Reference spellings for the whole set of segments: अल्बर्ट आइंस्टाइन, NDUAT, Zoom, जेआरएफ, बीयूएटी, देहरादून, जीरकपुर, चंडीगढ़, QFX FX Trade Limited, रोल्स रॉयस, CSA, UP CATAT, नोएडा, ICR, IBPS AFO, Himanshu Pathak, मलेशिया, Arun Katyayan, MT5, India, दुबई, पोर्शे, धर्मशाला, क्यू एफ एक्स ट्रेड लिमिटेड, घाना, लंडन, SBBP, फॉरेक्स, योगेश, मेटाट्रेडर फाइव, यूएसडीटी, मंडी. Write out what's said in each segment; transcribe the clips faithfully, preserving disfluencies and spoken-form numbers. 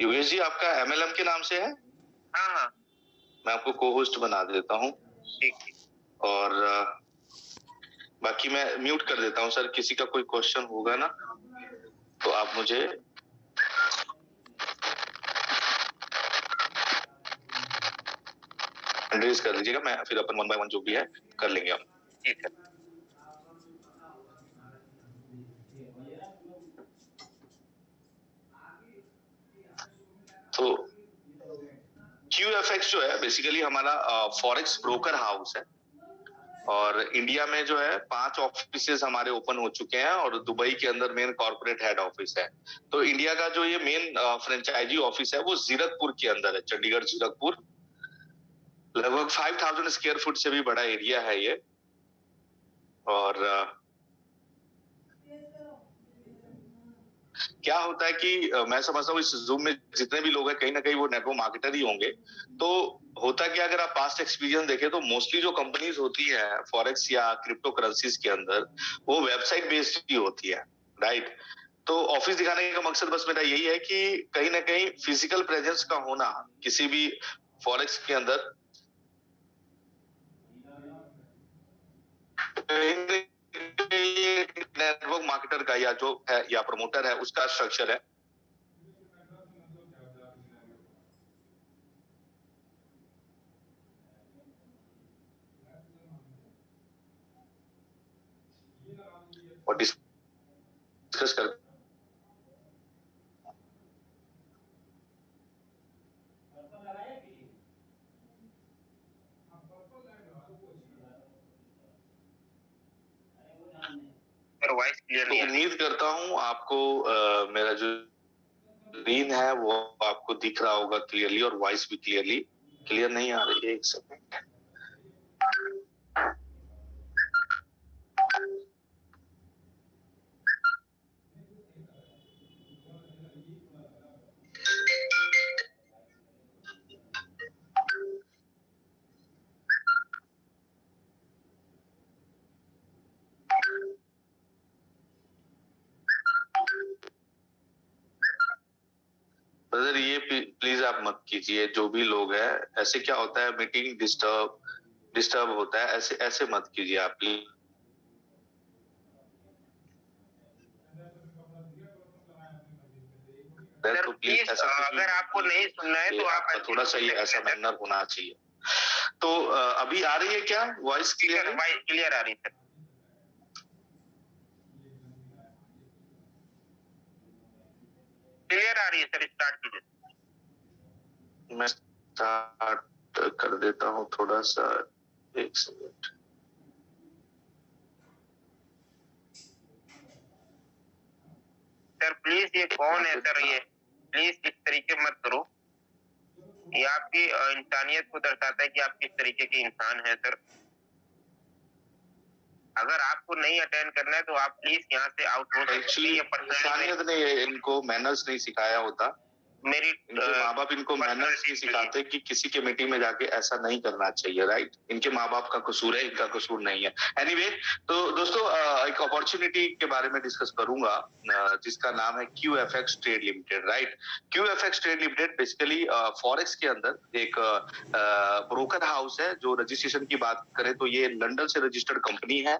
योगेश जी आपका एमएलएम के नाम से है? हाँ हाँ, मैं आपको को होस्ट बना देता हूँ और बाकी मैं म्यूट कर देता हूँ सर। किसी का कोई क्वेश्चन होगा ना तो आप मुझे रेज कर दीजिएगा, मैं फिर अपन वन बाय वन जो भी है कर लेंगे हम। ठीक है, तो क्यू एफ एक्स जो है बेसिकली हमारा फॉरेक्स ब्रोकर हाउस है और इंडिया में जो है पांच ऑफिसेज हमारे ओपन हो चुके हैं और दुबई के अंदर मेन कॉर्पोरेट हेड ऑफिस है। तो इंडिया का जो ये मेन फ्रेंचाइजी ऑफिस है वो जीरकपुर के अंदर है, चंडीगढ़ जीरकपुर। लगभग फाइव थाउजेंड स्क्वायर फुट से भी बड़ा एरिया है ये और क्या होता है कि मैं समझता हूँ इस जूम में जितने भी लोग हैं कहीं ना कहीं वो नेटवर्क मार्केटर ही होंगे। तो होता क्या, अगर आप पास्ट एक्सपीरियंस देखें तो मोस्टली जो कंपनीज होती है फॉरेक्स या क्रिप्टो करेंसीज के अंदर वो वेबसाइट बेस्ड ही होती है, राइट। तो ऑफिस दिखाने का मकसद बस मेरा यही है कि कहीं ना कहीं फिजिकल प्रेजेंस का होना किसी भी फॉरेक्स के अंदर नेटवर्क मार्केटर का या जो है या प्रमोटर है उसका स्ट्रक्चर है। और डिस्कस कर उम्मीद करता हूं आपको आ, मेरा जो स्क्रीन है वो आपको दिख रहा होगा क्लियरली और वॉइस भी क्लियरली क्लियर नहीं आ रही है। एक सेकंड, ये प्लीज आप मत कीजिए। जो भी लोग हैं ऐसे क्या होता है मीटिंग डिस्टर्ब डिस्टर्ब होता है, ऐसे ऐसे मत कीजिए आप प्लीज। तो प्लीज अगर आपको नहीं सुनना है तो आप थोड़ा सा ये ऐसा मैनर होना चाहिए। तो अभी आ रही है क्या वॉइस? क्लियर वॉइस क्लियर आ रही है। क्लियर आ रही है सर, स्टार्ट कीजिए। मैं स्टार्ट कर देता हूं थोड़ा सा, एक सेकंड। सर प्लीज ये कौन है सर, ये प्लीज इस तरीके मत करो, ये आपकी इंसानियत को दर्शाता है कि आप किस तरीके के इंसान हैं सर। अगर आपको नहीं अटेंड करना है तो आप प्लीज यहाँ से आउट हो। एक्चुअली इनको मैनर्स नहीं सिखाया होता, मेरी माँ बाप इनको मैनर्स नहीं सिखाते कि किसी के मीटिंग में जाके ऐसा नहीं करना चाहिए, राइट। इनके माँ बाप का कसूर है, इनका कसूर नहीं है। एनीवे anyway, तो दोस्तों एक अपॉर्चुनिटी के बारे में डिस्कस करूंगा जिसका नाम है क्यू एफ एक्स ट्रेड लिमिटेड, right. क्यू एफ एक्स ट्रेड लिमिटेड basically फॉरेक्स के अंदर एक ब्रोकर हाउस है। जो रजिस्ट्रेशन की बात करें तो ये लंडन से रजिस्टर्ड कंपनी है,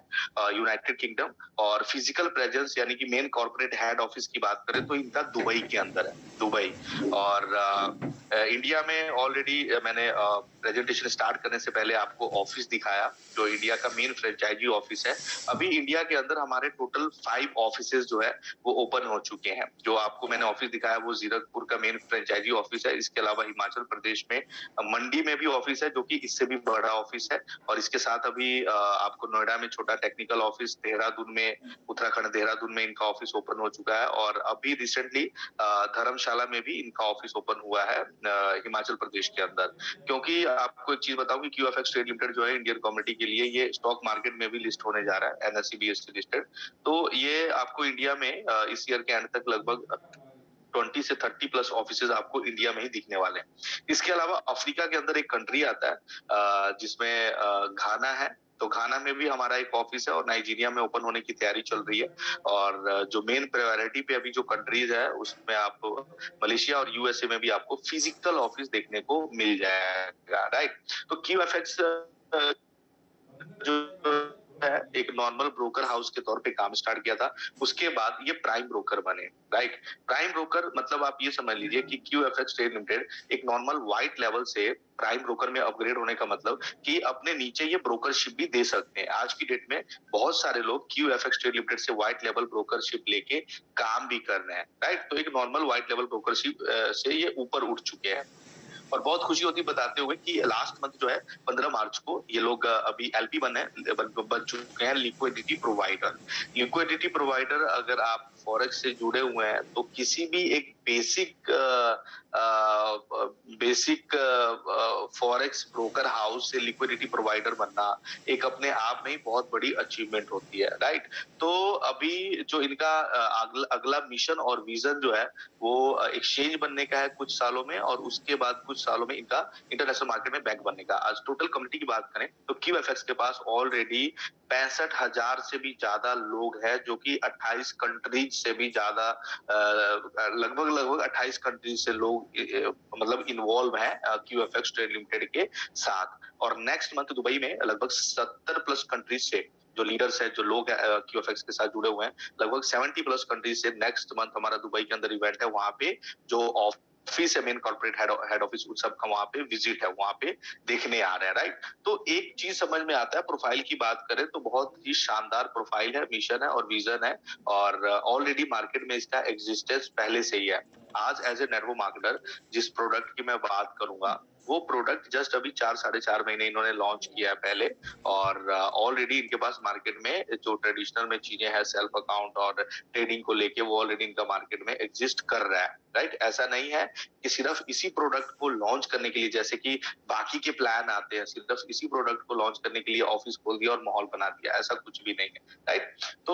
यूनाइटेड किंगडम, और फिजिकल प्रेजेंस यानी कि मेन कॉर्पोरेट हेड ऑफिस की बात करें तो इनका दुबई के अंदर है, दुबई। और आ, इंडिया में ऑलरेडी मैंने प्रेजेंटेशन स्टार्ट करने से पहले आपको ऑफिस दिखाया जो इंडिया का मेन फ्रेंचाइजी ऑफिस है। अभी इंडिया के अंदर हमारे टोटल फाइव ऑफिसेज जो है वो ओपन हो चुके हैं। जो आपको मैंने ऑफिस दिखाया वो जीरकपुर का मेन फ्रेंचाइजी ऑफिस है। इसके अलावा हिमाचल प्रदेश में मंडी में भी ऑफिस है जो कि इससे भी बड़ा ऑफिस है। और इसके साथ अभी आपको नोएडा में छोटा टेक्निकल ऑफिस, देहरादून में, उत्तराखण्ड देहरादून में इनका ऑफिस ओपन हो चुका है। और अभी रिसेंटली धर्मशाला में भी इनका ऑफिस ओपन हुआ है हिमाचल प्रदेश के अंदर। क्योंकि आपको एक चीज बताऊं कि क्यू एफ एक्स ट्रेड लिमिटेड जो है इंडियन कम्युनिटी के लिए ये स्टॉक मार्केट में भी लिस्ट होने जा रहा है, N S E B S E listed. तो ये आपको इंडिया में इस ईयर के एंड तक लगभग बीस से तीस प्लस ऑफिसेज आपको इंडिया में ही दिखने वाले हैं। इसके अलावा अफ्रीका के अंदर एक कंट्री आता है जिसमें घाना है तो घाना में भी हमारा एक ऑफिस है और नाइजीरिया में ओपन होने की तैयारी चल रही है। और जो मेन प्रायोरिटी पे अभी जो कंट्रीज है उसमें आप मलेशिया और यूएसए में भी आपको फिजिकल ऑफिस देखने को मिल जाएगा, राइट। तो क्यू एफ एक्स जो है, एक नॉर्मल ब्रोकर हाउस के तौर पे काम स्टार्ट किया था, उसके बाद ये प्राइम ब्रोकर बने, राइट। प्राइम ब्रोकर मतलब आप ये समझ लीजिए कि क्यूएफएक्स ट्रेड लिमिटेड एक नॉर्मल व्हाइट लेवल से प्राइम ब्रोकर में अपग्रेड होने का मतलब कि अपने नीचे ये ब्रोकरशिप भी दे सकते हैं। आज की डेट में बहुत सारे लोग क्यूएफएक्स ट्रेड लिमिटेड से व्हाइट लेवल ब्रोकरशिप लेके काम भी कर रहे हैं, राइट। तो एक नॉर्मल व्हाइट लेवल ब्रोकरशिप से ये ऊपर उठ चुके हैं और बहुत खुशी होती बताते हुए कि लास्ट मंथ जो है पंद्रह मार्च को ये लोग अभी एलपी बने बन चुके हैं, लिक्विडिटी प्रोवाइडर। लिक्विडिटी प्रोवाइडर अगर आप फॉरेक्स से जुड़े हुए हैं तो किसी भी एक बेसिक आ, आ, बेसिक फॉरेक्स ब्रोकर हाउस से लिक्विडिटी प्रोवाइडर बनना एक अपने आप में ही बहुत बड़ी अचीवमेंट होती है, राइट। तो अभी जो इनका अगल, अगला मिशन और विजन जो है वो एक्सचेंज बनने का है कुछ सालों में, और उसके बाद कुछ सालों में इनका इंटरनेशनल मार्केट में बैंक बनने का। आज टोटल कम्युनिटी की बात करें तो क्यूएफएक्स के पास ऑलरेडी पैंसठ हजार से भी ज्यादा लोग हैं जो कि अट्ठाईस कंट्रीज से भी ज्यादा लगभग लगभग अट्ठाईस कंट्रीज से लोग मतलब इन्वॉल्व हैं क्यूएफएक्स ट्रेड लिमिटेड के साथ। और नेक्स्ट मंथ दुबई में लगभग सत्तर प्लस कंट्रीज से जो लीडर्स हैं, जो लोग क्यूएफएक्स के साथ जुड़े हुए हैं, लगभग सेवेंटी प्लस कंट्रीज से नेक्स्ट मंथ हमारा दुबई के अंदर इवेंट है। वहां पे जो ऑफ ऑफिस है, मेन कॉर्पोरेट हेड ऑफिस, उन सबका वहां पे विजिट है, वहां पे देखने आ रहे हैं, राइट। तो एक चीज समझ में आता है, प्रोफाइल की बात करें तो बहुत ही शानदार प्रोफाइल है, मिशन है और विजन है, और ऑलरेडी मार्केट में इसका एग्जिस्टेंस पहले से ही है। आज एज ए नेटवो मार्केटर जिस प्रोडक्ट की मैं बात करूंगा वो प्रोडक्ट जस्ट अभी चार साढ़े चार महीने इन्होंने लॉन्च किया है पहले, और ऑलरेडी इनके पास मार्केट में जो ट्रेडिशनल में चीजें हैं सेल्फ अकाउंट और ट्रेडिंग को लेके वो ऑलरेडी इनका मार्केट में एग्जिस्ट कर रहा है, राइट। ऐसा नहीं है कि सिर्फ इसी प्रोडक्ट को लॉन्च करने के लिए, जैसे कि बाकी के प्लान आते हैं सिर्फ इसी प्रोडक्ट को लॉन्च करने के लिए ऑफिस खोल दिया और माहौल बना दिया, ऐसा कुछ भी नहीं है, राइट। तो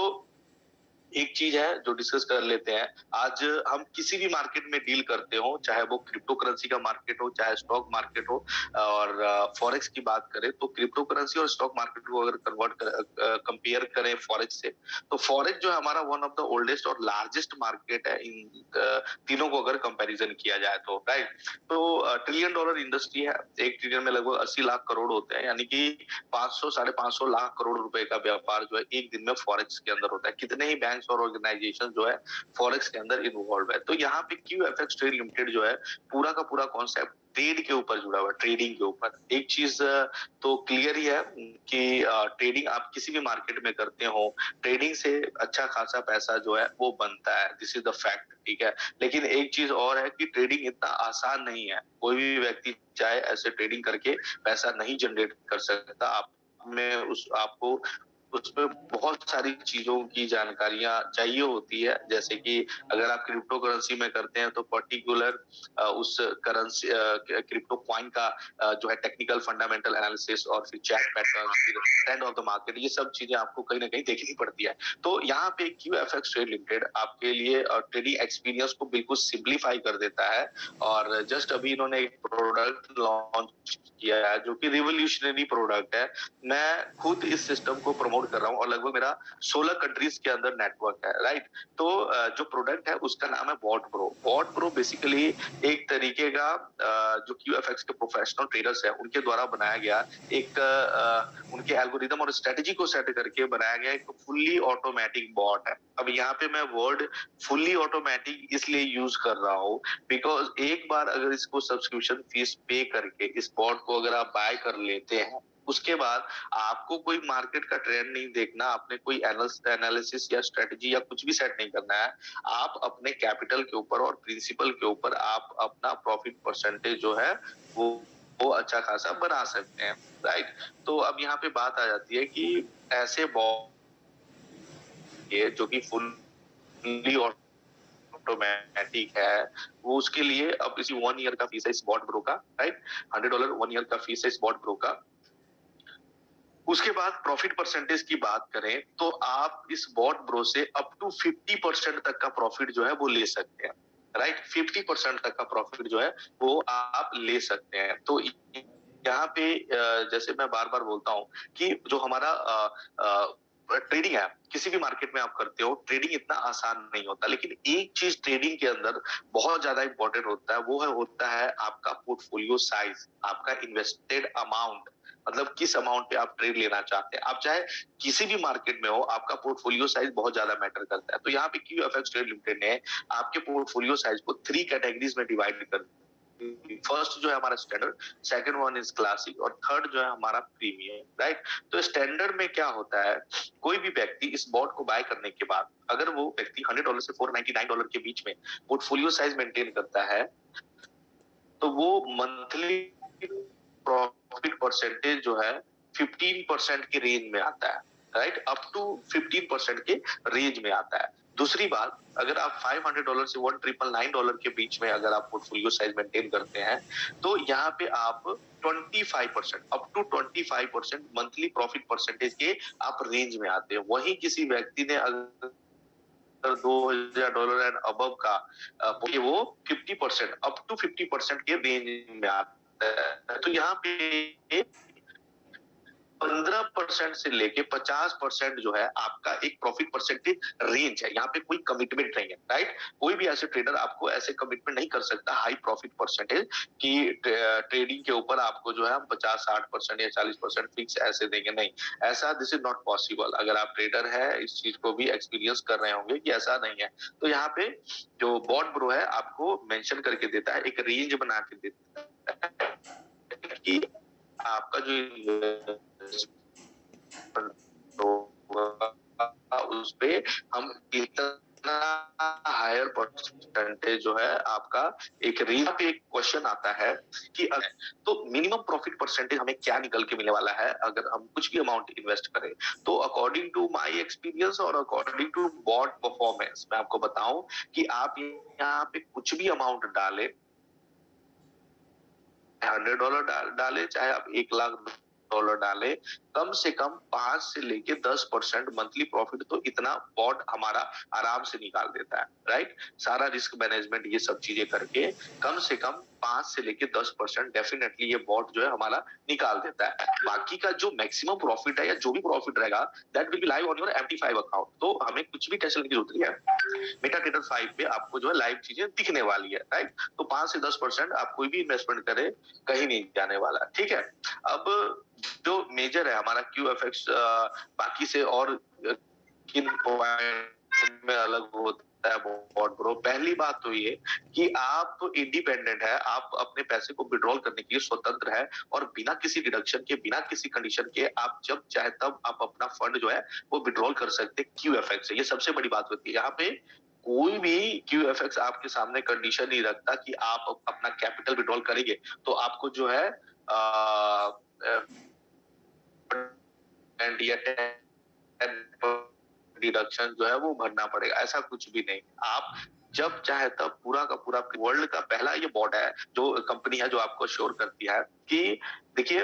एक चीज है जो डिस्कस कर लेते हैं। आज हम किसी भी मार्केट में डील करते हो, चाहे वो क्रिप्टो करेंसी का मार्केट हो, चाहे स्टॉक मार्केट हो, और फॉरेक्स की बात करें तो क्रिप्टो करेंसी और स्टॉक मार्केट को अगर कन्वर्ट कर, कंपेयर करें फॉरेक्स से, तो फॉरेक्स जो है हमारा वन ऑफ द ओल्डेस्ट और लार्जेस्ट मार्केट है इन तीनों को अगर कंपेरिजन किया जाए तो, राइट। तो ट्रिलियन डॉलर इंडस्ट्री है, एक ट्रिलियन में लगभग अस्सी लाख करोड़ होते हैं, यानी कि पांच सौ साढ़े पांच सौ लाख करोड़ रुपए का व्यापार जो है एक दिन में फॉरेक्स के अंदर होता है। कितने ही बैंक और ऑर्गेनाइजेशन जो है फॉरेक्स के अंदर इन्वॉल्व है। तो यहाँ पे क्यूएफएक्स ट्रेड लिमिटेड जो है पूरा का पूरा कॉन्सेप्ट ट्रेड के ऊपर जुड़ा हुआ है, ट्रेडिंग के ऊपर। एक चीज तो क्लियर ही है कि ट्रेडिंग आप किसी भी मार्केट में करते हो, ट्रेडिंग से अच्छा खासा पैसा जो है वो बनता है, दिस इज द फैक्ट, ठीक है। लेकिन एक चीज और है कि ट्रेडिंग इतना आसान नहीं है, कोई भी व्यक्ति चाहे ऐसे ट्रेडिंग करके पैसा नहीं जनरेट कर सकता। आप में उस आपको उसमें बहुत सारी चीजों की जानकारियां चाहिए होती है, जैसे कि अगर आप क्रिप्टो करेंसी में करते हैं तो पर्टिकुलर उस करेंसी क्रिप्टो कॉइन का जो है टेक्निकल फंडामेंटल एनालिसिस और फिर चैट पैटर्न, फिर ट्रेंड ऑफ द मार्केट, ये सब चीजें आपको कहीं ना कहीं देखनी पड़ती है। तो यहाँ पे क्यूएफएक्स ट्रेड लिमिटेड आपके लिए ट्रेडिंग एक्सपीरियंस को बिल्कुल सिंप्लीफाई कर देता है। और जस्ट अभी इन्होंने एक प्रोडक्ट लॉन्च किया है जो कि रिवोल्यूशनरी प्रोडक्ट है। मैं खुद इस सिस्टम को प्रमोट कर रहा हूं और लगभग मेरा सोलह कंट्रीज के अंदर नेटवर्क है, राइट। तो जो प्रोडक्ट है उसका नाम है bot pro. Bot pro basically एक तरीके का जो क्यूएफएक्स के प्रोफेशनल ट्रेडर्स हैं उनके द्वारा बनाया गया एक उनके एल्गोरिदम और स्ट्रेटजी को सेट करके बनाया गया एक फुल्ली ऑटोमेटिक बॉट है। अब यहाँ पे मैं वर्ड फुल्ली ऑटोमेटिक इसलिए यूज कर रहा हूँ बिकॉज एक बार अगर इसको सब्सक्रिप्शन फीस पे करके इस बॉट को अगर आप बाय कर लेते हैं उसके बाद आपको कोई मार्केट का ट्रेंड नहीं देखना, आपने कोई एनालिसिस या स्ट्रेटजी या कुछ भी सेट नहीं करना है। आप अपने कैपिटल के ऊपर और प्रिंसिपल के ऊपर आप अपना प्रॉफिट परसेंटेज जो है वो वो अच्छा खासा बना सकते हैं, राइट। तो अब यहाँ पे बात आ जाती है कि ऐसे बॉट ये जो कि फुल्ली ऑटोमेटिक है वो उसके लिए अब इसी वन ईयर का फीस है इस बॉट ब्रो का, right. Hundred dollar one year का फीस है इस बॉट ब्रो का। उसके बाद प्रॉफिट परसेंटेज की बात करें तो आप इस बॉट ब्रो से अप टू फिफ्टी परसेंट तक का प्रॉफिट जो है वो ले सकते हैं, राइट। फिफ्टी परसेंट तक का प्रॉफिट जो है वो आप ले सकते हैं। तो यहाँ पे जैसे मैं बार बार बोलता हूँ कि जो हमारा ट्रेडिंग है, किसी भी मार्केट में आप करते हो ट्रेडिंग इतना आसान नहीं होता, लेकिन एक चीज ट्रेडिंग के अंदर बहुत ज्यादा इंपॉर्टेंट होता है, वो है होता है आपका पोर्टफोलियो साइज, आपका इन्वेस्टेड अमाउंट, मतलब किस अमाउंट पे आप ट्रेड लेना चाहते हैं। आप चाहे किसी भी मार्केट में हो, आपका पोर्टफोलियो साइज बहुत ज्यादा मैटर करता है। तो यहाँ पे क्यूएफएक्स ट्रेड लिमिटेड ने आपके पोर्टफोलियो साइज को थ्री कैटेगरीज में डिवाइड कर दिया। फर्स्ट जो है हमारा standard, second one is classic और थर्ड जो है हमारा प्रीमियम, राइट। तो स्टैंडर्ड में क्या होता है, कोई भी व्यक्ति इस बॉट को बाय करने के बाद अगर वो व्यक्ति हंड्रेड डॉलर से फोर नाइनटी नाइन डॉलर के बीच में पोर्टफोलियो साइज मेंटेन करता है तो वो मंथली प्रॉफिट परसेंटेज जो है पंद्रह परसेंट के रेंज में आता है, राइट, अप टू पंद्रह परसेंट के रेंज में आता है। दूसरी बात, अगर आप पाँच सौ डॉलर से वन ट्रिपल नाइन डॉलर के बीच में अगर आप पोर्टफोलियो साइज मेंटेन करते हैं तो यहाँ पे आप पच्चीस परसेंट अप टू पच्चीस परसेंट मंथली प्रॉफिट परसेंटेज के आप रेंज में आते हैं। वहीं किसी व्यक्ति ने अगर दो हजार डॉलर एंड अबव का वो fifty percent up to fifty percent के रेंज में आते, तो यहाँ पे पंद्रह परसेंट से लेके पचास परसेंट जो है आपका एक प्रॉफिट परसेंटेज रेंज है। यहाँ पे कोई कमिटमेंट नहीं है, राइट, कोई भी ऐसे ट्रेडर आपको ऐसे कमिटमेंट नहीं कर सकता हाई प्रॉफिट परसेंटेज की ट्रेडिंग के ऊपर आपको जो है पचास साठ परसेंट या चालीस परसेंट फिक्स ऐसे देंगे, नहीं, ऐसा दिस इज नॉट पॉसिबल। अगर आप ट्रेडर है इस चीज को भी एक्सपीरियंस कर रहे होंगे कि ऐसा नहीं है, तो यहाँ पे जो बॉट प्रो है आपको मेंशन करके देता है, एक रेंज बना के देता है कि आपका जो उस पे हम इतना हायर परसेंटेज जो है आपका एक रेंज पे। एक क्वेश्चन आता है कि तो मिनिमम प्रॉफिट परसेंटेज हमें क्या निकल के मिलने वाला है अगर हम कुछ भी अमाउंट इन्वेस्ट करें, तो अकॉर्डिंग टू माय एक्सपीरियंस और अकॉर्डिंग टू बॉट परफॉर्मेंस मैं आपको बताऊं कि आप यहाँ पे कुछ भी अमाउंट डालें, हंड्रेड डॉलर डाले चाहे आप एक लाख डॉलर डाले, कम से कम पांच से लेके दस परसेंट मंथली प्रॉफिट तो इतना बॉट हमारा आराम से निकाल देता है, राइट। सारा रिस्क मैनेजमेंट ये सब चीजें करके कम से कम पांच से लेके दस परसेंट डेफिनेटली ये बॉट जो है हमारा निकाल देता है। बाकी का जो मैक्सिमम प्रॉफिट है या जो भी प्रॉफिट रहेगा that will be live on your MT five account, तो हमें कुछ भी टेंशन की जरूरत नहीं है। मेटाट्रेडर फाइव पे आपको जो है लाइव चीजें दिखने वाली है, राइट। तो पांच से दस परसेंट आप कोई भी इन्वेस्टमेंट करें कहीं नहीं जाने वाला, ठीक है। अब जो मेजर है हमारा क्यूएफएक्स बाकी से और किन पॉइंट में अलग होता है बॉट प्रो, पहली बात तो ये कि आप इंडिपेंडेंट है, आप अपने पैसे को विड्रॉल करने के लिए स्वतंत्र है और बिना किसी डिडक्शन के बिना किसी कंडीशन के आप जब चाहे तब आप अपना फंड जो है वो विड्रॉल कर सकते क्यूएफएक्स से। ये सबसे बड़ी बात होती है, यहाँ पे कोई भी क्यूएफएक्स आपके सामने कंडीशन नहीं रखता कि आप अपना कैपिटल विड्रॉल करेंगे तो आपको जो है आ, डिडक्शन जो है वो भरना पड़ेगा, ऐसा कुछ भी नहीं। आप जब चाहे तब पूरा का पूरा वर्ल्ड का पहला ये बॉट है जो कंपनी है जो आपको श्योर करती है कि देखिए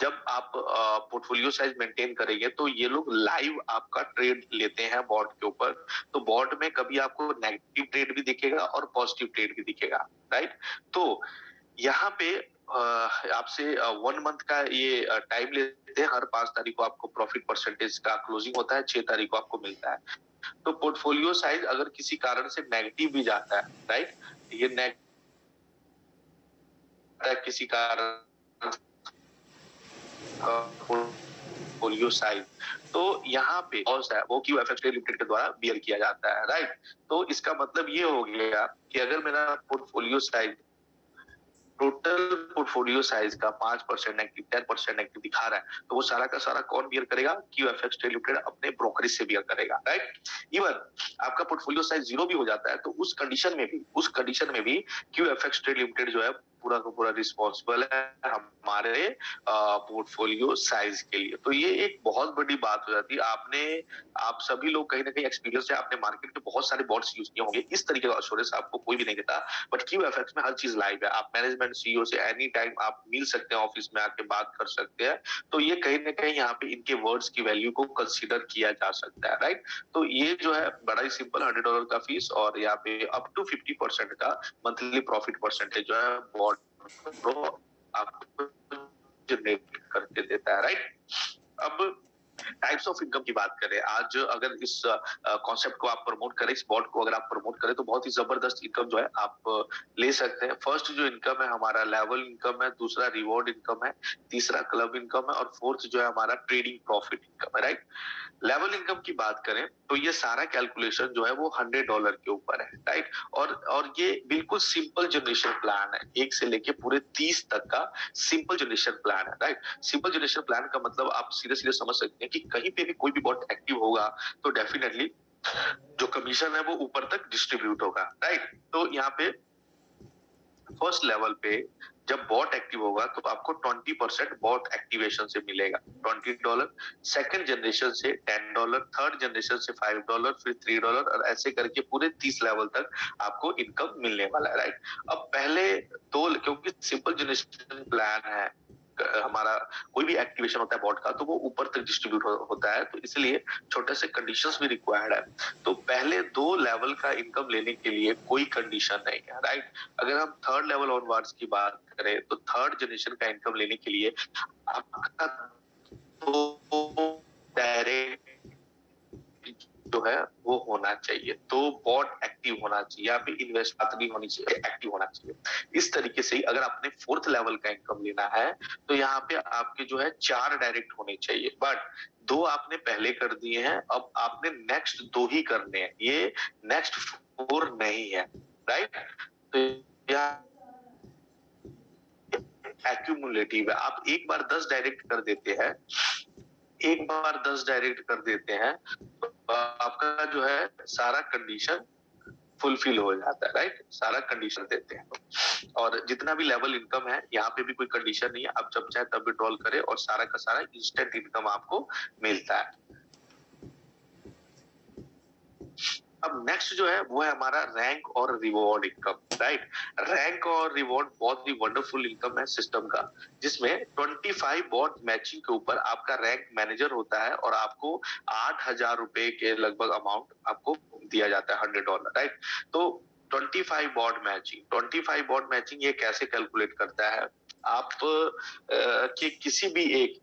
जब आप पोर्टफोलियो साइज मेंटेन करेंगे तो ये लोग लाइव आपका ट्रेड लेते हैं बॉट के ऊपर, तो बॉट में कभी आपको नेगेटिव ट्रेड भी दिखेगा और पॉजिटिव ट्रेड भी दिखेगा, राइट। तो यहाँ पे आपसे वन मंथ का ये टाइम लेते हैं, हर पांच तारीख को आपको प्रॉफिट परसेंटेज का क्लोजिंग होता है, छह तारीख को आपको मिलता है। तो पोर्टफोलियो साइज अगर किसी कारण से नेगेटिव भी जाता है, राइट, ये नेगेटिव किसी कारण पोर्टफोलियो साइज तो यहाँ पे है वो क्यूएफएक्स ट्रेड लिमिटेड के द्वारा बियर किया जाता है, राइट। तो इसका मतलब ये हो गया कि अगर मेरा portfolio size total portfolio size का पांच percent negative ten percent negative दिखा रहा है तो वो सारा का सारा कौन बियर करेगा, क्यूएफएक्स ट्रेड लिमिटेड अपने ब्रोकरेज से बियर करेगा, राइट। इवन आपका पोर्टफोलियो साइज जीरो भी हो जाता है तो उस कंडीशन में भी उस कंडीशन में भी क्यूएफएक्स ट्रेड लिमिटेड जो है पूरा का पूरा रिस्पॉन्सिबल है हमारे पोर्टफोलियो साइज के लिए। तो ये एक बहुत बड़ी बात हो जाती है। आपने आप सभी लोग कहीं ना कहीं एक्सपीरियंस है, आपने मार्केट में बहुत सारे बॉट्स यूज किए होंगे, इस तरीके का अश्योरेंस आपको कोई भी नहीं देता, बट क्यूएफएक्स में हर चीज लाइव है। आप मैनेजमेंट सीईओ से एनी टाइम आप मिल सकते हैं, ऑफिस में आके बात कर सकते हैं, तो ये कहीं ना कहीं यहाँ पे इनके वर्ड्स की वैल्यू को कंसिडर किया जा सकता है, राइट। तो ये जो है बड़ा ही सिंपल, हंड्रेड डॉलर का फीस और यहाँ पे अप टू फिफ्टी परसेंट का मंथली प्रॉफिट परसेंटेज जो है आपको जनरेट करके देता है, राइट। अब टाइप्स ऑफ इनकम की बात करें, आज अगर इस कॉन्सेप्ट को आप प्रमोट करें, इस बॉट को अगर आप प्रमोट करें तो बहुत ही जबरदस्त इनकम जो है आप ले सकते हैं। फर्स्ट जो इनकम है हमारा लेवल इनकम है, दूसरा रिवॉर्ड इनकम है, तीसरा क्लब इनकम है और फोर्थ जो है हमारा ट्रेडिंग प्रॉफिट इनकम है, राइट। लेवल इनकम की बात करें तो ये सारा कैलकुलेशन जो है वो हंड्रेड डॉलर के ऊपर है, राइट। और और ये बिल्कुल सिंपल जनरेशन प्लान है, एक से लेके पूरे तीस तक का सिंपल जनरेशन प्लान है, राइट। सिंपल जनरेशन प्लान का मतलब आप सीधे सीधे समझ सकते हैं कि कहीं पे भी कोई भी बॉट एक्टिव होगा तो डेफिनेटली जो कमीशन है वो ऊपर तक डिस्ट्रीब्यूट होगा, राइट। तो यहाँ पे फर्स्ट लेवल पे जब बॉट एक्टिव होगा तो आपको ट्वेंटी परसेंट बॉट एक्टिवेशन से मिलेगा ट्वेंटी डॉलर, सेकंड जनरेशन से टेन डॉलर, थर्ड जनरेशन से फाइव डॉलर, फिर थ्री डॉलर और ऐसे करके पूरे तीस लेवल तक आपको इनकम मिलने वाला है, राइट। अब पहले दो, क्योंकि सिंपल जनरेशन प्लान है, हमारा कोई भी एक्टिवेशन होता है बॉट का तो वो ऊपर तक डिस्ट्रीब्यूट हो, होता है, तो इसलिए छोटे से कंडीशंस भी रिक्वायर्ड है। तो पहले दो लेवल का इनकम लेने के लिए कोई कंडीशन नहीं है, राइट। अगर हम थर्ड लेवल ऑनवर्ड्स की बात करें तो थर्ड जनरेशन का इनकम लेने के लिए आपका तो डायरेक्ट जो है वो होना चाहिए, तो बॉट एक्टिव होना चाहिए, यहाँ पे इन्वेस्ट नहीं होनी चाहिए, एक्टिव होना चाहिए। इस तरीके से अगर आपने फोर्थ लेवल का इनकम लेना है तो यहाँ पे आपके जो है चार डायरेक्ट होने चाहिए, बट दो आपने पहले कर दिए हैं, अब आपने नेक्स्ट दो ही करने हैं, ये नेक्स्ट फोर नहीं है, राइट। तो यहाँ एक्यूमुलेटिव है, आप एक बार दस डायरेक्ट कर देते हैं एक बार दस डायरेक्ट कर देते हैं तो आपका जो है सारा कंडीशन फुलफिल हो जाता है, राइट। सारा कंडीशन देते हैं और जितना भी लेवल इनकम है यहाँ पे भी कोई कंडीशन नहीं है, आप जब चाहे तब विड्रॉल करें और सारा का सारा इंस्टेंट इनकम आपको मिलता है। अब नेक्स्ट जो है वो है हमारा रैंक और रिवॉर्ड इनकम, राइट। रैंक और रिवॉर्ड बहुत ही वंडरफुल इनकम है सिस्टम का, जिसमें पच्चीस बॉट मैचिंग के ऊपर आपका रैंक मैनेजर होता है और आपको आठ हजार रुपए के लगभग अमाउंट आपको दिया जाता है, हंड्रेड डॉलर, राइट। तो पच्चीस बॉट मैचिंग पच्चीस बॉट मैचिंग ये कैसे कैलकुलेट करता है, आप के किसी भी एक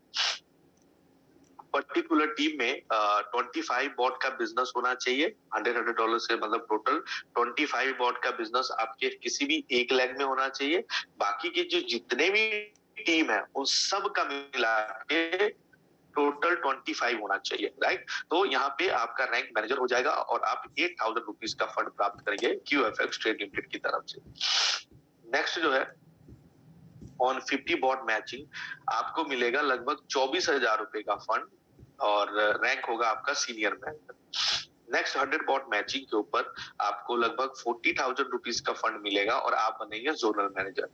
पर्टिकुलर टीम में पच्चीस बॉट का बिजनेस होना चाहिए, हंड्रेड हंड्रेड डॉलर से, मतलब टोटल पच्चीस बॉट का बिजनेस आपके किसी भी एक लेग में होना चाहिए, बाकी के जो जितने भी टीम है उन सब का मिला के टोटल पच्चीस होना चाहिए, राइट। तो यहाँ पे आपका रैंक मैनेजर हो जाएगा और आप एट थाउजेंड रुपीज का फंड प्राप्त करेंगे क्यूएफएक्स ट्रेड लिमिटेड की तरफ से। नेक्स्ट जो है ऑन फिफ्टी बॉट मैचिंग आपको मिलेगा लगभग चौबीस हजार रुपए का फंड और रैंक होगा आपका senior manager. Next hundred bot matching के ऊपर आपको लगभग फोर्टी थाउजेंड रुपीज का फंड मिलेगा और आप बनेंगे zonal manager.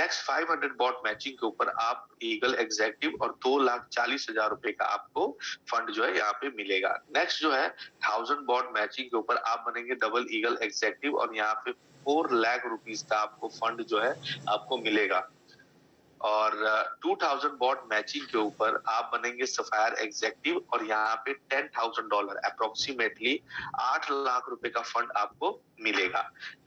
Next five hundred bot matching के ऊपर आप ईगल एग्जेक्टिव और दो लाख चालीस हजार रुपए का आपको फंड जो है यहाँ पे मिलेगा। नेक्स्ट जो है थाउजेंड बॉट मैचिंग के ऊपर आप बनेंगे डबल ईगल एग्जेक्टिव और यहाँ पे फोर लाख रुपीज का आपको फंड जो है आपको मिलेगा। और टू थाउजेंड बॉट मैचिंग के ऊपर आप बनेंगे सफायर एग्जेक्टिव और यहाँ पे टेन थाउजेंड डॉलर, अप्रोक्सीमेटली आठ लाख रुपए का फंड आपको मिलेगा।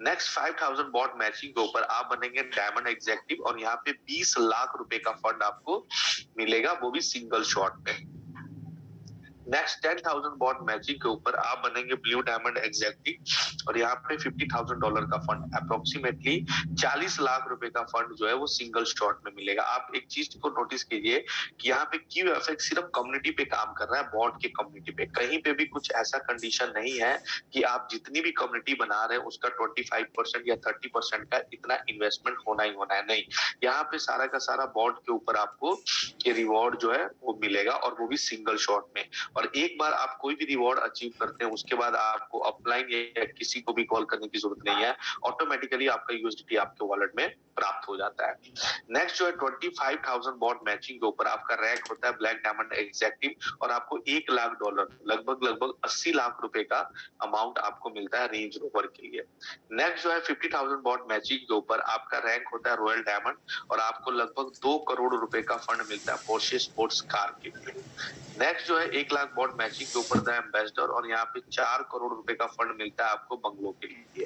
Next five thousand bot matching के ऊपर आप बनेंगे डायमंड एग्जेक्टिव और यहाँ पे बीस लाख रुपए का फंड आपको मिलेगा, वो भी सिंगल शॉट में। Next ten thousand bot matching के ऊपर आप बनेंगे ब्लू डायमंड एग्जेक्टिव और यहाँ पे फिफ्टी थाउजेंड डॉलर का फंड, अप्रोक्सीमेटली चालीस लाख रुपए का फंड जो है वो सिंगल शॉट में मिलेगा। आप एक चीज को नोटिस कीजिए कि यहाँ पे क्यूएफएक्स सिर्फ कम्युनिटी पे काम कर रहा है, बॉट के कम्युनिटी पे, कहीं पे भी कुछ ऐसा कंडीशन नहीं है कि आप जितनी भी कम्युनिटी बना रहे हैं उसका ट्वेंटी फाइव परसेंट या थर्टी परसेंट का इतना इन्वेस्टमेंट होना ही होना है, नहीं। यहाँ पे सारा का सारा बॉट के ऊपर आपको ये रिवॉर्ड जो है वो मिलेगा और वो भी सिंगल शॉट में। और एक बार आप कोई भी रिवॉर्ड अचीव करते हैं उसके बाद आपको अपलाइन या किसी को भी कॉल करने की जरूरत नहीं है, ऑटोमेटिकली आपका यूएसडीटी आपके वॉलेट में प्राप्त हो जाता है। नेक्स्ट जो है पच्चीस हज़ार बॉट मैचिंग के ऊपर आपका रैंक होता है ब्लैक डायमंड एग्जेक्टिव और आपको एक लाख डॉलर लगभग लगभग अस्सी लाख रुपए का अमाउंट आपको मिलता है रेंज रोवर के लिए। नेक्स्ट जो है पचास हज़ार बॉट मैचिंग के ऊपर आपका रैंक होता है रॉयल डायमंड और आपको लगभग दो करोड़ रुपए का फंड मिलता है पोर्शे स्पोर्ट्स कार के लिए। नेक्स्ट जो है एक लाख बॉन्ड मैचिंग के ऊपर द एम्बेसडर और यहाँ पे चार करोड़ रुपए का फंड मिलता है आपको बंगलों के लिए।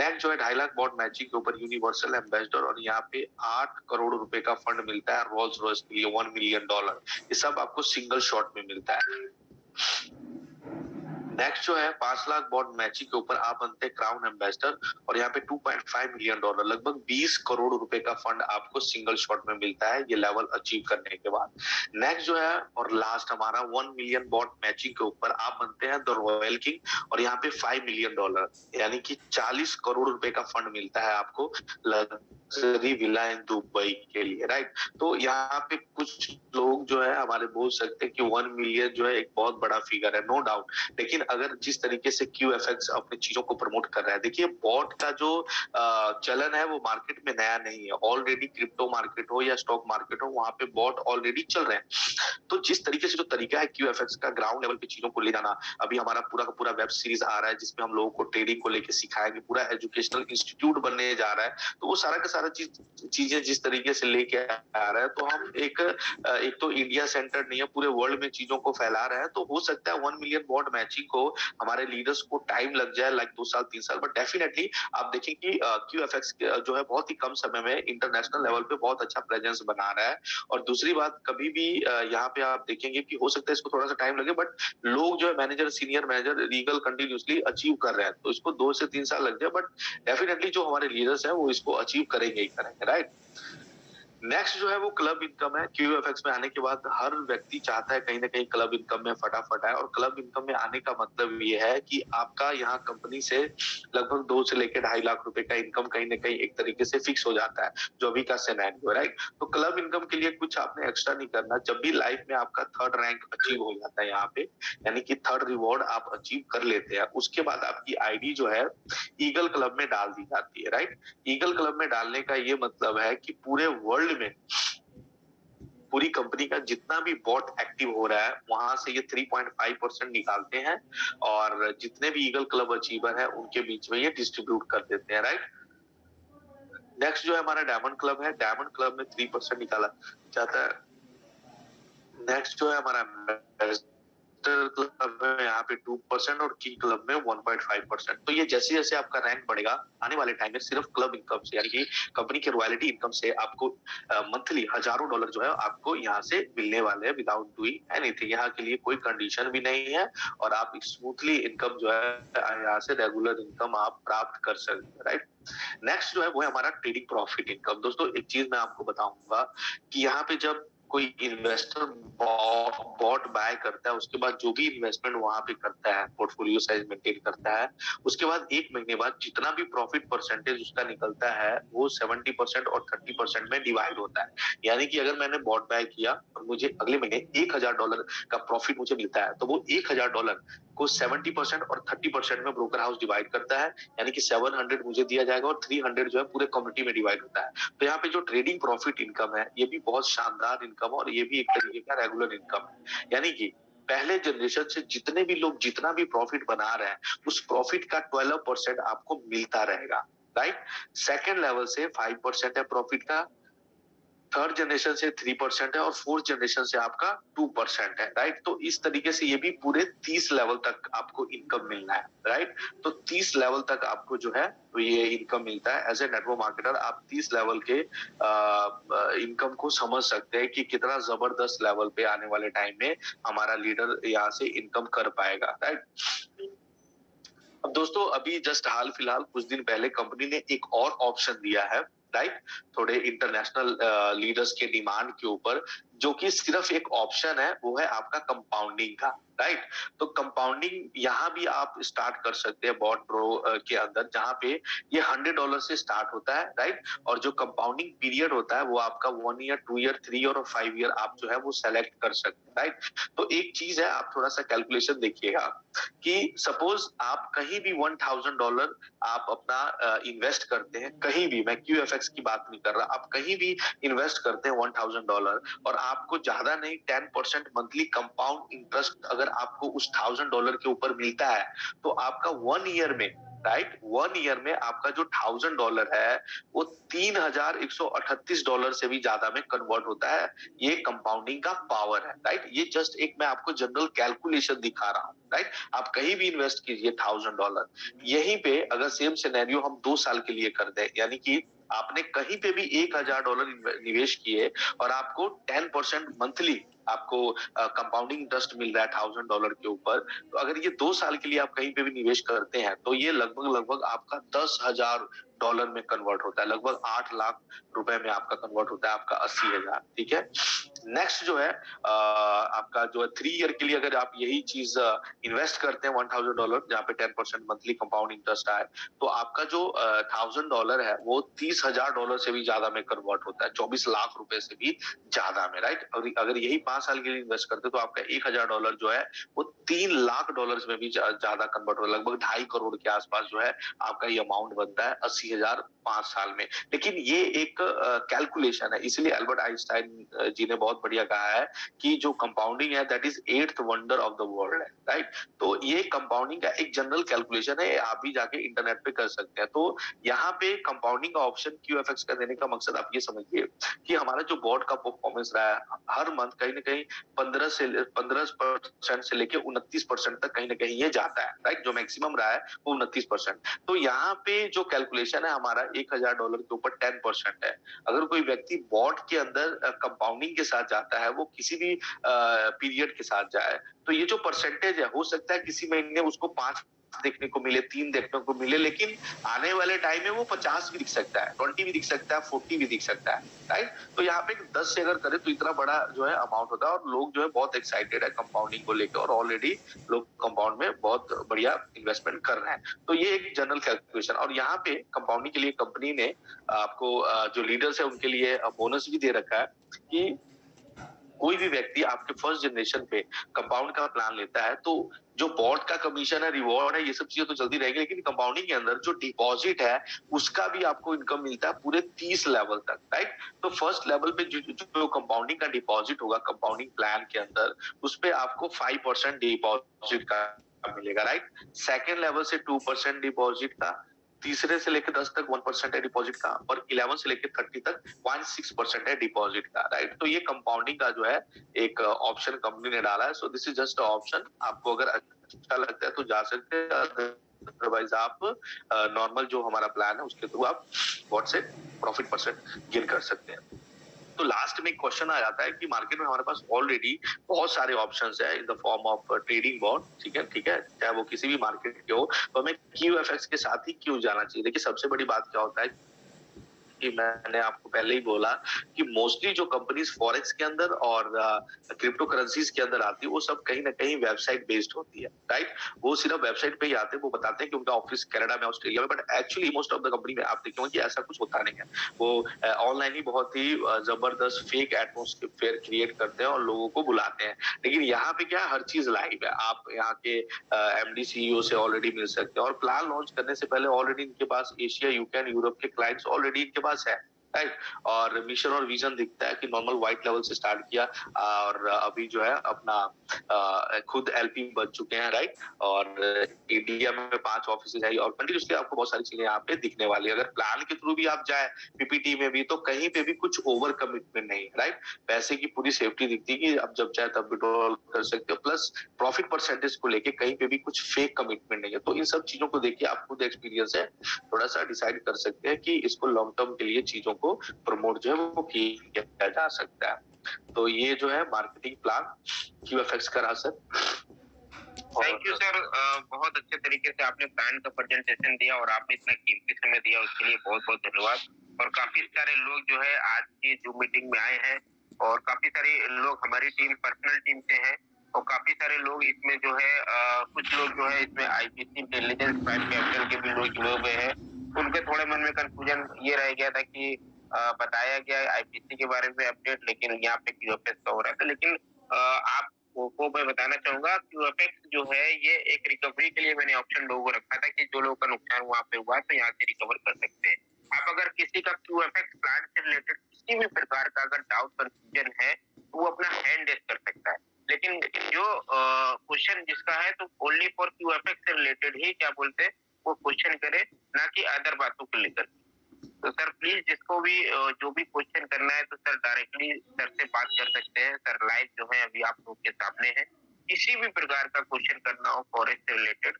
नेक्स्ट जो है ढाई लाख बॉन्ड मैचिंग के ऊपर यूनिवर्सल एम्बेसडर और यहाँ पे आठ करोड़ रुपए का फंड मिलता है रोल्स रॉयस के लिए वन मिलियन डॉलर। ये सब आपको सिंगल शॉट में मिलता है। नेक्स्ट जो है पांच लाख बॉन्ड मैचिंग के ऊपर आप बनते हैं क्राउन एम्बेसडर और यहाँ पे two point five million dollar, लगभग बीस करोड़ रुपए का फंड आपको सिंगल शॉट में मिलता है ये लेवल अचीव करने के बाद। नेक्स्ट जो है और लास्ट हमारा वन मिलियन बॉन्ड मैचिंग के ऊपर आप बनते हैं द रॉयल किंग और यहाँ पे फाइव मिलियन डॉलर, यानी कि चालीस करोड़ रुपए का फंड मिलता है आपको लग्जरी विला इन दुबई के लिए, राइट। तो यहाँ पे कुछ लोग जो है हमारे बोल सकते हैं कि वन मिलियन जो है एक बहुत बड़ा फिगर है, नो डाउट, लेकिन अगर जिस तरीके से क्यू एफ एक्स अपनी चीजों को प्रमोट कर रहा है, देखिए बॉट का जो चलन है वो मार्केट में नया नहीं है, ऑलरेडी क्रिप्टो मार्केट हो या स्टॉक मार्केट हो वहां पे बॉट ऑलरेडी चल रहे हैं। तो जिस तरीके से जो तरीका है क्यू एफ एक्स का ग्राउंड लेवल पे चीजों को ले जाना, अभी हमारा पूरा का पूरा वेब सीरीज आ रहा है जिसमें हम लोगों को ट्रेडिंग को लेकर सिखाएंगे, पूरा एजुकेशनल इंस्टीट्यूट बनने जा रहा है। तो वो सारा का सारा चीजें जिस तरीके से लेके आ रहा है, तो हम एक एक तो इंडिया सेंटर नहीं है, पूरे वर्ल्ड में चीजों को फैला रहे हैं। तो हो सकता है वन मिलियन बॉट मैचिंग को हमारे लीडर्स को टाइम लग जाए, लाइक दो साल तीन साल, बट डेफिनेटली आप देखें कि क्यू एफ एक्स जो है बहुत ही कम समय में इंटरनेशनल लेवल पे बहुत अच्छा प्रेजेंस बना रहा है। और दूसरी बात, कभी भी यहाँ पे आप देखेंगे कि हो सकता है इसको थोड़ा सा टाइम लगे, बट लोग जो है manager, senior manager, legal continuously achieve कर रहे हैं, तो इसको दो से तीन साल लग जाए, बट डेफिनेटली जो हमारे लीडर्स हैं वो इसको अचीव करेंगे ही करेंगे, राइट। नेक्स्ट जो है वो क्लब इनकम है। क्यू एफ एक्स में आने के बाद हर व्यक्ति चाहता है कहीं ना कहीं क्लब इनकम में फटाफट आए, और क्लब इनकम में आने का मतलब ये है कि आपका यहाँ कंपनी से लगभग दो से लेकर ढाई लाख रुपए का इनकम कहीं ना कहीं एक तरीके से फिक्स हो जाता है, जो अभी का सिनेरियो, राइट। तो क्लब इनकम के लिए कुछ आपने एक्स्ट्रा नहीं करना, जब भी लाइफ में आपका थर्ड रैंक अचीव हो जाता है यहाँ पे, यानी कि थर्ड रिवॉर्ड आप अचीव कर लेते हैं, उसके बाद आपकी आईडी जो है ईगल क्लब में डाल दी जाती है, राइट। ईगल क्लब में डालने का ये मतलब है कि पूरे वर्ल्ड में पूरी कंपनी का जितना भी बॉट एक्टिव हो रहा है वहां से ये थ्री पॉइंट फाइव परसेंट निकालते हैं और जितने भी ईगल क्लब अचीवर है उनके बीच में ये डिस्ट्रीब्यूट कर देते हैं, राइट। नेक्स्ट जो है हमारा डायमंड क्लब है। डायमंड क्लब में थ्री परसेंट निकाला जाता है। नेक्स्ट जो है हमारा क्लब में यहाँ पे टू परसेंट और किंग क्लब में वन पॉइंट फाइव परसेंट। तो ये जैसे जैसे आपका रैंक बढ़ेगा आने वाले टाइम में सिर्फ क्लब इनकम से, यानी कि कंपनी के रॉयल्टी इनकम से आपको मंथली हजारों डॉलर जो है आपको यहाँ से मिलने वाले हैं विदाउट डूइंग एनीथिंग। यहाँ के लिए कोई कंडीशन भी नहीं है और आप स्मूथली इनकम जो है यहाँ से रेगुलर इनकम आप प्राप्त कर सकते हैं, राइट। नेक्स्ट जो है वो है हमारा ट्रेडिंग प्रॉफिट इनकम। दोस्तों, एक चीज मैं आपको बताऊंगा कि यहाँ पे जब कोई इन्वेस्टर बॉट बाय करता है, उसके बाद जो भी इन्वेस्टमेंट वहां पे करता है, पोर्टफोलियो साइज मेंटेन करता है, उसके बाद एक महीने बाद जितना भी प्रॉफिट परसेंटेज उसका निकलता है वो सेवेंटी परसेंट और थर्टी परसेंट में डिवाइड होता है। यानी कि अगर मैंने बॉट बाय किया और मुझे अगले महीने एक हजार डॉलर का प्रॉफिट मुझे मिलता है, तो वो एक हजार डॉलर को सेवेंटी परसेंट और थर्टी परसेंट में ब्रोकर हाउस डिवाइड करता है, यानी कि सेवन हंड्रेड मुझे दिया जाएगा और थ्री हंड्रेड जो है पूरे कम्युनिटी में डिवाइड होता है। तो यहाँ पे जो ट्रेडिंग प्रॉफिट इनकम है ये भी बहुत शानदार इनकम है और ये भी एक तरीके का रेगुलर इनकम है, यानी कि पहले जनरेशन से जितने भी लोग जितना भी प्रॉफिट बना रहे हैं उस प्रॉफिट का ट्वेल्व परसेंट आपको मिलता रहेगा, राइट। सेकेंड लेवल से फाइव परसेंट है प्रॉफिट का, थर्ड जनरेशन से थ्री परसेंट है और फोर्थ जनरेशन से आपका टू परसेंट है, राइट। तो इस तरीके से ये भी पूरे तीस लेवल तक आपको इनकम मिलना है, राइट। तो तीस लेवल तक आपको जो है तो ये इनकम मिलता है। एज ए नेटवर्क मार्केटर आप तीस लेवल के इनकम को समझ सकते हैं कि कितना जबरदस्त लेवल पे आने वाले टाइम में हमारा लीडर यहाँ से इनकम कर पाएगा, राइट। अब दोस्तों, अभी जस्ट हाल फिलहाल कुछ दिन पहले कंपनी ने एक और ऑप्शन दिया है, राइट, थोड़े इंटरनेशनल लीडर्स के डिमांड के ऊपर, जो कि सिर्फ एक ऑप्शन है, वो है आपका कंपाउंडिंग का, राइट। तो कंपाउंडिंग यहाँ भी आप स्टार्ट कर सकते हैं बॉट प्रो के अंदर, जहाँ पे ये हंड्रेड डॉलर से स्टार्ट होता है, राइट। और जो कंपाउंडिंग पीरियड होता है वो आपका one year, two year, three year और फाइव ईयर आप जो है वो सेलेक्ट कर सकते हैं, राइट। तो एक चीज है, आप थोड़ा सा कैलकुलेशन देखिएगा कि सपोज आप कहीं भी वन थाउजेंड डॉलर आप अपना इन्वेस्ट uh, करते हैं, कहीं भी, मैं क्यू एफ एक्स की बात नहीं कर रहा, आप कहीं भी इन्वेस्ट करते हैं वन थाउजेंड डॉलर और आपको ज्यादा नहीं ten percent monthly compound interest अगर आपको उस थाउजेंड डॉलर के ऊपर मिलता है, तो आपका वन ईयर में, राइट, वन ईयर में आपका जो थाउजेंड डॉलर है वो तीन हजार एक सौ अठतीस डॉलर से भी ज्यादा में कन्वर्ट होता है। ये कंपाउंडिंग का पावर है, राइट। ये जस्ट एक मैं आपको जनरल कैलकुलेशन दिखा रहा हूँ, राइट। आप कहीं भी इन्वेस्ट कीजिए थाउजेंड डॉलर, यहीं पे अगर सेम सिनेरियो हम दो साल के लिए कर दें, यानी कि आपने कहीं पे भी एक हजार डॉलर निवेश किए और आपको टेन परसेंट मंथली आपको कंपाउंडिंग इंटरेस्ट मिल रहा है थाउजेंड डॉलर के ऊपर, तो अगर ये दो साल के लिए आप कहीं पे भी निवेश करते हैं तो ये लगभग लगभग आपका दस हजार डॉलर में कन्वर्ट होता है, लगभग आठ लाख रुपए में आपका कन्वर्ट होता है, आपका अस्सी हजार, ठीक है। नेक्स्ट जो है आ, आपका जो है थ्री ईयर के लिए अगर आप यही चीज इन्वेस्ट करते हैं वन थाउजेंड डॉलर जहाँ पे ten percent monthly compound interest आए, तो आपका जो थाउजेंड डॉलर है वो तीस हजार डॉलर से भी ज्यादा में कन्वर्ट होता है, चौबीस लाख रुपए से भी ज्यादा में, राइट। और अगर यही पांच साल के लिए इन्वेस्ट करते तो आपका एक हजार डॉलर जो है वो तीन लाख डॉलर में भी ज्यादा कन्वर्ट होता है, लगभग ढाई करोड़ के आसपास जो है आपका ये अमाउंट बनता है अस्सी हजार पांच साल में। लेकिन ये एक कैलकुलेशन है, इसलिए अल्बर्ट आइंस्टाइन जी ने बहुत बढ़िया कहा है कि जो कंपाउंडिंग है that is eighth wonder of the world है, राइट। तो ये कंपाउंडिंग का एक जनरल कैलकुलेशन है, आप भी जाके इंटरनेट पे कर सकते हैं। तो यहाँ पे कंपाउंडिंग का ऑप्शन क्यूएफएक्स का देने का मकसद आप ये समझिए कि हमारा जो बोर्ड का परफॉर्मेंस रहा है हर मंथ कहीं ना कहीं पंद्रह से पंद्रह परसेंट से लेकर उनतीस परसेंट तक कहीं ना कहीं ये जाता है, राइट। जो मैक्सिमम रहा है वो उनतीस परसेंट। तो यहाँ पे जो कैलकुलेशन है हमारा एक हजार डॉलर के ऊपर टेन परसेंट है। अगर कोई व्यक्ति बॉट के अंदर कंपाउंडिंग के साथ जाता है, वो किसी भी पीरियड के साथ जाए, तो ये जो परसेंटेज है हो सकता है किसी महीने उसको पांच देखने को मिले, तीन देखने को मिले, लेकिन आने वाले टाइम में वो पचास भी दिख सकता है, ट्वेंटी भी दिख सकता है, फोर्टी भी दिख सकता है, राइट। तो यहाँ पे दस से अगर करें तो इतना बड़ा जो है अमाउंट होता है और लोग जो है बहुत एक्साइटेड है कंपाउंडिंग को लेकर और ऑलरेडी लोग कंपाउंड में बहुत बढ़िया इन्वेस्टमेंट कर रहे हैं। तो ये एक जनरल कैलकुलेशन, और यहाँ पे कंपाउंडिंग के लिए कंपनी ने आपको जो लीडर्स है उनके लिए बोनस भी दे रखा है कि कोई भी व्यक्ति आपके फर्स्ट जनरेशन पे कंपाउंड का प्लान लेता है तो जो बोर्ड का कमीशन है, रिवॉर्ड है, ये सब चीजें तो जल्दी रहेगी, लेकिन कंपाउंडिंग के अंदर जो डिपॉजिट है उसका भी आपको इनकम मिलता है पूरे तीस लेवल तक, राइट। तो फर्स्ट लेवल पे जो, जो कंपाउंडिंग का डिपॉजिट होगा कंपाउंडिंग प्लान के अंदर, उस पे आपको फाइव परसेंट डिपॉजिट का मिलेगा, राइट। सेकेंड लेवल से टू परसेंट डिपॉजिट का, तीसरे से लेकर दस तक वन परसेंट है डिपॉजिट का, और इलेवन से लेकर थर्टी तक वन सिक्स परसेंट है डिपॉजिट का, राइट। तो ये कंपाउंडिंग का जो है एक ऑप्शन कंपनी ने डाला है। So this is just option, आपको अगर अच्छा लगता है तो जा सकते हैं, अदरवाइज आप नॉर्मल जो हमारा प्लान है उसके थ्रू आप व्हाट से प्रॉफिट परसेंट गेन कर सकते हैं। तो लास्ट में क्वेश्चन आ जाता है कि मार्केट में हमारे पास ऑलरेडी बहुत सारे ऑप्शंस है in the form of trading bot, ठीक है ठीक है चाहे वो किसी भी मार्केट के हो, तो हमें क्यूएफएक्स के साथ ही क्यों जाना चाहिए। देखिए सबसे बड़ी बात क्या होता है कि मैंने आपको पहले ही बोला कि मोस्टली जो कंपनीज फॉरेक्स के अंदर और क्रिप्टो करेंसीज के अंदर आती है वो सब कहीं ना कहीं वेबसाइट बेस्ड होती है, राइट। वो सिर्फ वेबसाइट पे ही आते हैं, वो बताते हैं कि उनका ऑफिस कनाडा में, ऑस्ट्रेलिया में, but actually most of the company में आप देखेंगे कि ऐसा कुछ होता नहीं है। वो ऑनलाइन ही बहुत ही जबरदस्त फेक एटमोस्फेयर क्रिएट करते हैं और लोगों को बुलाते हैं। लेकिन यहाँ पे क्या हर चीज लाइव है, आप यहाँ के एमडी सीईओ से ऑलरेडी मिल सकते हैं, और प्लान लॉन्च करने से पहले ऑलरेडी इनके पास एशिया, यूके एंड यूरोप के क्लाइंट्स ऑलरेडी इनके है, राइट। और मिशन और विजन दिखता है कि नॉर्मल व्हाइट लेवल से स्टार्ट किया और अभी जो है अपना खुद एलपी बन चुके हैं, राइट। और इंडिया में पांच ऑफिसेज है और कंटिन्यूसली आपको बहुत सारी चीजें यहाँ पे दिखने वाली है। अगर प्लान के थ्रू भी आप जाए, पीपीटी में भी, तो कहीं पे भी कुछ ओवर कमिटमेंट नहीं है, राइट। पैसे की पूरी सेफ्टी दिखती है कि आप जब चाहे तब विड्रॉल कर सकते हो, प्लस प्रॉफिट परसेंटेज को लेके कहीं पे भी कुछ फेक कमिटमेंट नहीं है। तो इन सब चीजों को देखिए, आप खुद एक्सपीरियंस है, थोड़ा सा डिसाइड कर सकते हैं कि इसको लॉन्ग टर्म के लिए चीजों को प्रमोट जो है वो किया जा सकता है। तो ये जो है मार्केटिंग प्लान क्यूएफएक्स का असर। थैंक यू सर, बहुत अच्छे तरीके से आपने प्लान का प्रेजेंटेशन दिया और आपने इतना कीमती समय दिया, उसके लिए बहुत बहुत धन्यवाद। और काफी सारे लोग जो है आज की जूम मीटिंग में आए हैं और काफी सारे लोग हमारी टीम पर्सनल टीम से है और काफी सारे लोग इसमें जो है आ, कुछ लोग जो है इसमें आईपीसी इंटेलिजेंस प्राइम कैपिटल के भी लोग जुड़े हुए हैं। उनके थोड़े मन में कंफ्यूजन ये रह गया था कि आ, बताया गया आईपीसी के बारे में अपडेट, लेकिन यहाँ पे क्यूएफएक्स का हो रहा था। लेकिन आपको मैं बताना चाहूंगा क्यूएफएक्स जो है ये एक रिकवरी के लिए मैंने ऑप्शन लोगों को रखा था कि जो लोगों का नुकसान वहाँ पे हुआ तो यहाँ से रिकवर कर सकते हैं। आप अगर किसी का क्यूएफएक्स प्लान से रिलेटेड किसी भी प्रकार का अगर डाउट कंफ्यूजन है तो वो अपना हैंड रेज कर सकता है। लेकिन जो क्वेश्चन जिसका है तो ओनली फॉर क्यूएफएक्स से रिलेटेड ही क्या बोलते हैं वो क्वेश्चन करे, ना कि अदर बातों को लेकर। तो सर प्लीज जिसको भी जो भी क्वेश्चन करना है तो सर डायरेक्टली सर से बात कर सकते हैं। सर लाइव जो है अभी आप लोग के सामने है, किसी भी प्रकार का क्वेश्चन करना हो फॉरेक्स से रिलेटेड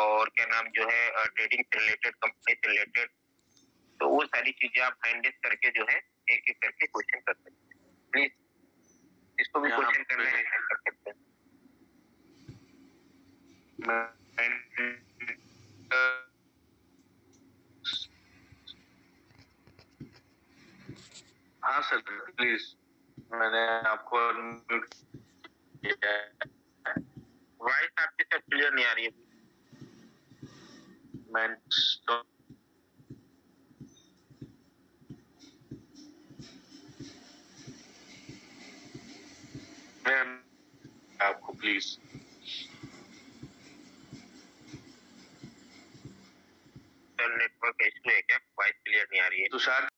और क्या नाम जो है ट्रेडिंग से रिलेटेड, कंपनी से रिलेटेड, तो वो सारी चीजें आप हैंडल करके जो है एक एक करके क्वेश्चन कर सकते हैं। प्लीज जिसको भी क्वेश्चन करना है कर सकते हैं। हाँ सर प्लीज, मैंने आपको वॉइस आपकी सब क्लियर नहीं आ रही है। मैं आपको प्लीज नेटवर्क इश्यू है क्या? वॉइस क्लियर नहीं आ रही है तुषार।